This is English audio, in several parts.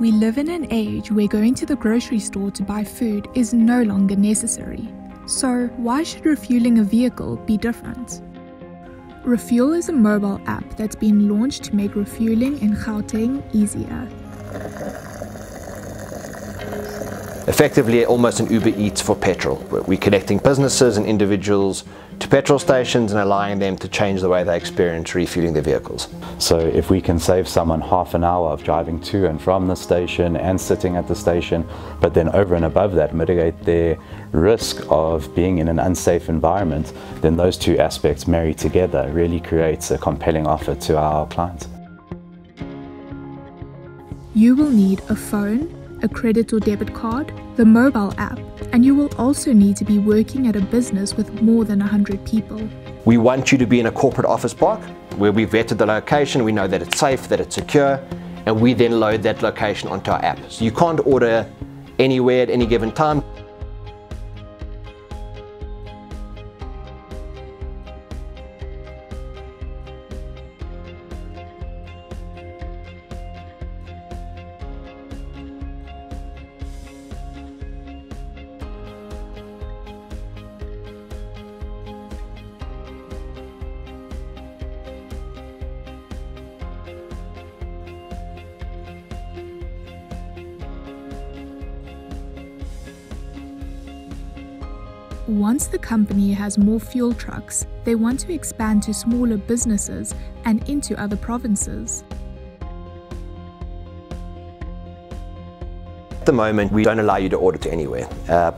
We live in an age where going to the grocery store to buy food is no longer necessary. So why should refueling a vehicle be different? Refuel is a mobile app that's been launched to make refueling in Gauteng easier. Effectively almost an Uber Eats for petrol. We're connecting businesses and individuals to petrol stations and allowing them to change the way they experience refueling their vehicles. So if we can save someone half an hour of driving to and from the station and sitting at the station, but then over and above that mitigate their risk of being in an unsafe environment, then those two aspects marry together really creates a compelling offer to our clients. You will need a phone, a credit or debit card, the mobile app, and you will also need to be working at a business with more than 100 people. We want you to be in a corporate office park where we've vetted the location, we know that it's safe, that it's secure, and we then load that location onto our app. So you can't order anywhere at any given time. Once the company has more fuel trucks, they want to expand to smaller businesses and into other provinces. At the moment, we don't allow you to order to anywhere.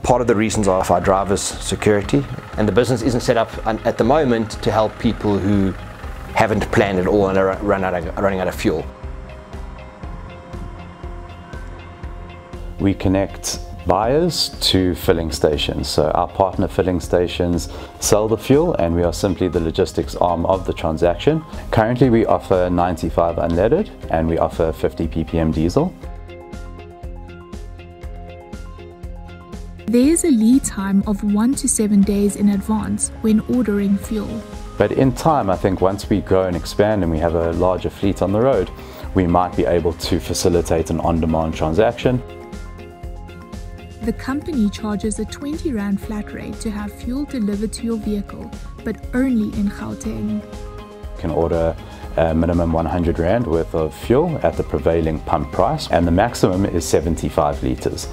Part of the reasons are for our drivers' security, and the business isn't set up at the moment to help people who haven't planned at all and are running out of fuel. We connect buyers to filling stations. So our partner filling stations sell the fuel and we are simply the logistics arm of the transaction. Currently we offer 95 unleaded and we offer 50 ppm diesel. There is a lead time of 1 to 7 days in advance when ordering fuel. But in time, I think once we grow and expand and we have a larger fleet on the road, we might be able to facilitate an on-demand transaction. The company charges a 20 Rand flat rate to have fuel delivered to your vehicle, but only in Gauteng. You can order a minimum 100 Rand worth of fuel at the prevailing pump price, and the maximum is 75 litres.